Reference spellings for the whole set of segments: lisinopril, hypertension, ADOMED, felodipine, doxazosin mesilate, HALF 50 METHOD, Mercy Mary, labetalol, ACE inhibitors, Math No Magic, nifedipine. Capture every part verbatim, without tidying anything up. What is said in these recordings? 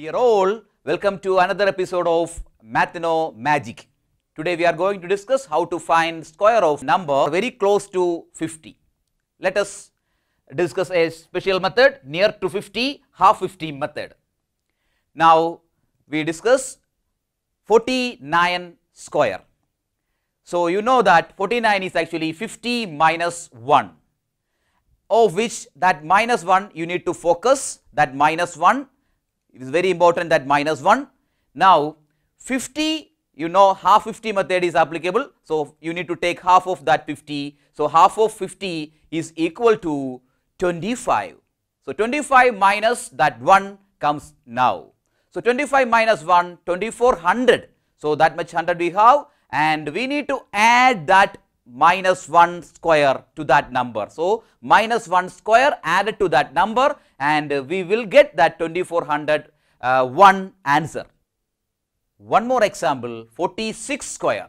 Dear all, welcome to another episode of Math No Magic. Today we are going to discuss how to find square of number very close to fifty. Let us discuss a special method near to fifty, half fifty method. Now we discuss forty-nine square. So you know that forty-nine is actually fifty minus one, of which that minus one you need to focus, that minus one. It is very important, that minus one. Now fifty, you know, half fifty method is applicable. So you need to take half of that fifty. So half of fifty is equal to twenty-five. So twenty-five minus that one comes now. So twenty-five minus one, twenty-four hundred. So that much one hundred we have, and we need to add that minus one square to that number. So minus one square added to that number, and we will get that twenty-four hundred one answer. One more example, forty-six square.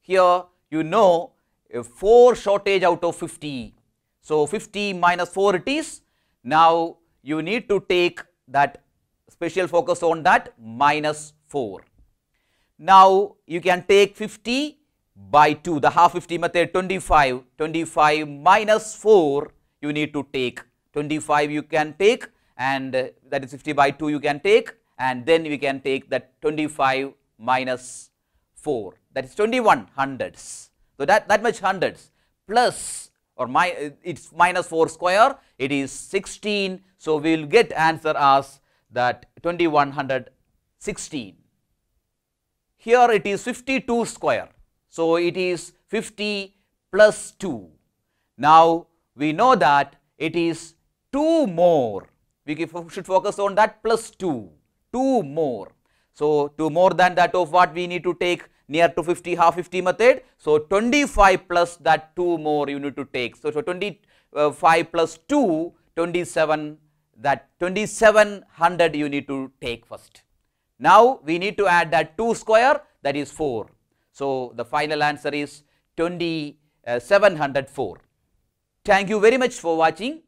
Here you know four shortage out of fifty. So fifty minus four it is. Now you need to take that special focus on that minus four. Now you can take fifty by two, the half fifty method, twenty-five, twenty-five minus four, you need to take, twenty-five you can take, and uh, that is fifty by two you can take, and then we can take that twenty-five minus four, that is twenty-one hundreds. So that, that much hundreds, plus or my, it's minus four square, it is sixteen, so we will get answer as that twenty-one hundred sixteen. Here it is fifty-two square. So it is fifty plus two. Now we know that it is two more. We should focus on that plus two, two more. So two more than that of what we need to take near to fifty, half fifty method. So twenty-five plus that two more you need to take. So, so twenty-five plus two, twenty-seven, that twenty-seven hundred you need to take first. Now we need to add that two square, that is four. So the final answer is twenty-seven hundred four. Thank you very much for watching.